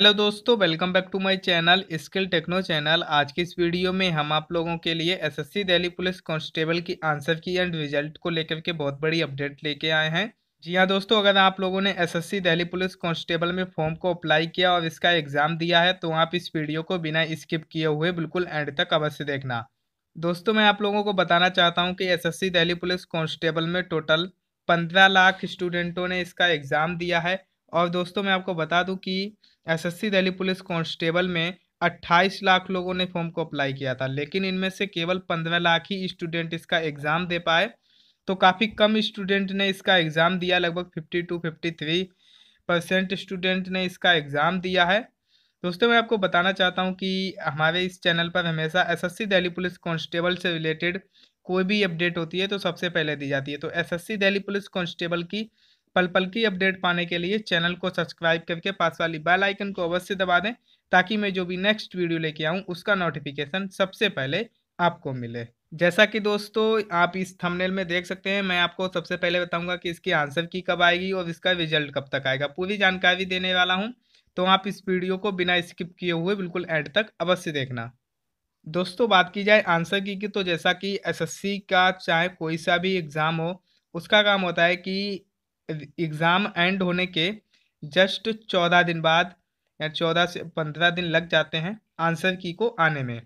Hello दोस्तों, welcome back to my channel skill techno channel. आज की इस वीडियो में हम आप लोगों के लिए एसएससी दिल्ली पुलिस कांस्टेबल की आंसर की एंड रिजल्ट को लेकर के बहुत बड़ी अपडेट लेके आए हैं। जी हाँ दोस्तों, अगर आप लोगों ने एसएससी दिल्ली पुलिस कांस्टेबल में फॉर्म को अप्लाई किया और इसका एग्जाम दिया है तो आप इस वीडियो को बिना स्किप किए हुए बिल्कुल एंड तक अवश्य देखना। दोस्तों, मैं आप लोगों को बताना चाहता हूँ कि एसएससी दिल्ली पुलिस कांस्टेबल में टोटल 15 लाख स्टूडेंटों ने इसका एग्ज़ाम दिया है। और दोस्तों मैं आपको बता दूं कि एसएससी दिल्ली पुलिस कांस्टेबल में 28 लाख लोगों ने फॉर्म को अप्लाई किया था, लेकिन इनमें से केवल 15 लाख ही स्टूडेंट इसका एग्ज़ाम दे पाए। तो काफ़ी कम स्टूडेंट ने इसका एग्ज़ाम दिया, लगभग 52-53% स्टूडेंट ने इसका एग्ज़ाम दिया है। दोस्तों मैं आपको बताना चाहता हूं कि हमारे इस चैनल पर हमेशा एसएससी दिल्ली पुलिस कांस्टेबल से रिलेटेड कोई भी अपडेट होती है तो सबसे पहले दी जाती है। तो एसएससी दिल्ली पुलिस कांस्टेबल की पल पल की अपडेट पाने के लिए चैनल को सब्सक्राइब करके पास वाली बेल आइकन को अवश्य दबा दें, ताकि मैं जो भी नेक्स्ट वीडियो लेके आऊँ उसका नोटिफिकेशन सबसे पहले आपको मिले। जैसा कि दोस्तों आप इस थंबनेल में देख सकते हैं, मैं आपको सबसे पहले बताऊंगा कि इसकी आंसर की कब आएगी और इसका रिजल्ट कब तक आएगा, पूरी जानकारी देने वाला हूँ। तो आप इस वीडियो को बिना स्किप किए हुए बिल्कुल एंड तक अवश्य देखना। दोस्तों बात की जाए आंसर की तो जैसा कि एसएससी का चाहे कोई सा भी एग्ज़ाम हो, उसका काम होता है कि एग्ज़ाम एंड होने के जस्ट 14 दिन बाद या 14 से 15 दिन लग जाते हैं आंसर की को आने में।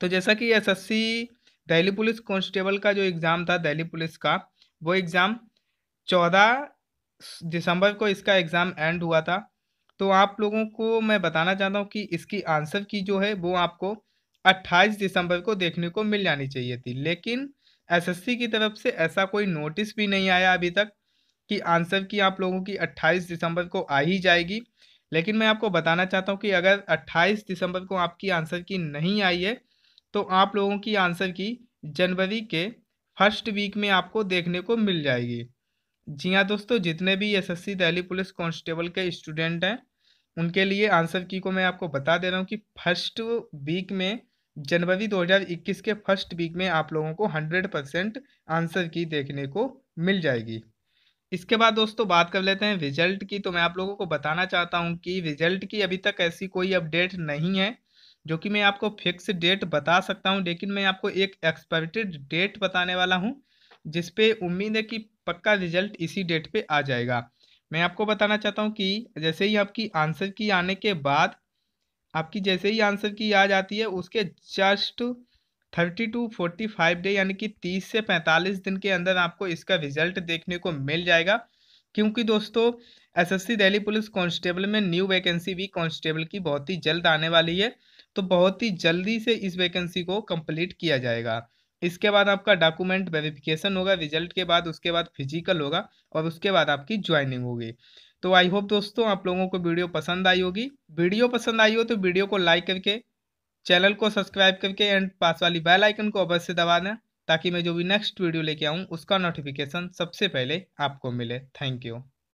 तो जैसा कि एसएससी दिल्ली पुलिस कांस्टेबल का जो एग्ज़ाम था दिल्ली पुलिस का, वो एग्ज़ाम 14 दिसंबर को इसका एग्ज़ाम एंड हुआ था। तो आप लोगों को मैं बताना चाहता हूँ कि इसकी आंसर की जो है वो आपको 28 दिसंबर को देखने को मिल जानी चाहिए थी, लेकिन एसएससी की तरफ से ऐसा कोई नोटिस भी नहीं आया अभी तक कि आंसर की आप लोगों की 28 दिसंबर को आ ही जाएगी। लेकिन मैं आपको बताना चाहता हूं कि अगर 28 दिसंबर को आपकी आंसर की नहीं आई है तो आप लोगों की आंसर की जनवरी के फर्स्ट वीक में आपको देखने को मिल जाएगी। जी हां दोस्तों, जितने भी एसएससी दिल्ली पुलिस कांस्टेबल के स्टूडेंट हैं उनके लिए आंसर की को मैं आपको बता दे रहा हूँ कि फर्स्ट वीक में जनवरी 2021 के फर्स्ट वीक में आप लोगों को 100% आंसर की देखने को मिल जाएगी। इसके बाद दोस्तों बात कर लेते हैं रिजल्ट की। तो मैं आप लोगों को बताना चाहता हूं कि रिजल्ट की अभी तक ऐसी कोई अपडेट नहीं है जो कि मैं आपको फिक्स डेट बता सकता हूं, लेकिन मैं आपको एक एक्सपेक्टेड डेट बताने वाला हूं जिस पे उम्मीद है कि पक्का रिजल्ट इसी डेट पे आ जाएगा। मैं आपको बताना चाहता हूं कि जैसे ही आपकी आंसर की आने के बाद आपकी जैसे ही आंसर की आ जाती है उसके जस्ट 30-45 डे यानी कि 30 से 45 दिन के अंदर आपको इसका रिजल्ट देखने को मिल जाएगा। क्योंकि दोस्तों एसएससी दिल्ली पुलिस कांस्टेबल में न्यू वैकेंसी भी कांस्टेबल की बहुत ही जल्द आने वाली है, तो बहुत ही जल्दी से इस वैकेंसी को कंप्लीट किया जाएगा। इसके बाद आपका डॉक्यूमेंट वेरिफिकेशन होगा रिजल्ट के बाद, उसके बाद फिजिकल होगा और उसके बाद आपकी ज्वाइनिंग होगी। तो आई होप दोस्तों आप लोगों को वीडियो पसंद आई होगी। वीडियो पसंद आई हो तो वीडियो को लाइक करके चैनल को सब्सक्राइब करके एंड पास वाली बेल आइकन को अवश्य दबा दें, ताकि मैं जो भी नेक्स्ट वीडियो लेके आऊँ उसका नोटिफिकेशन सबसे पहले आपको मिले। Thank you.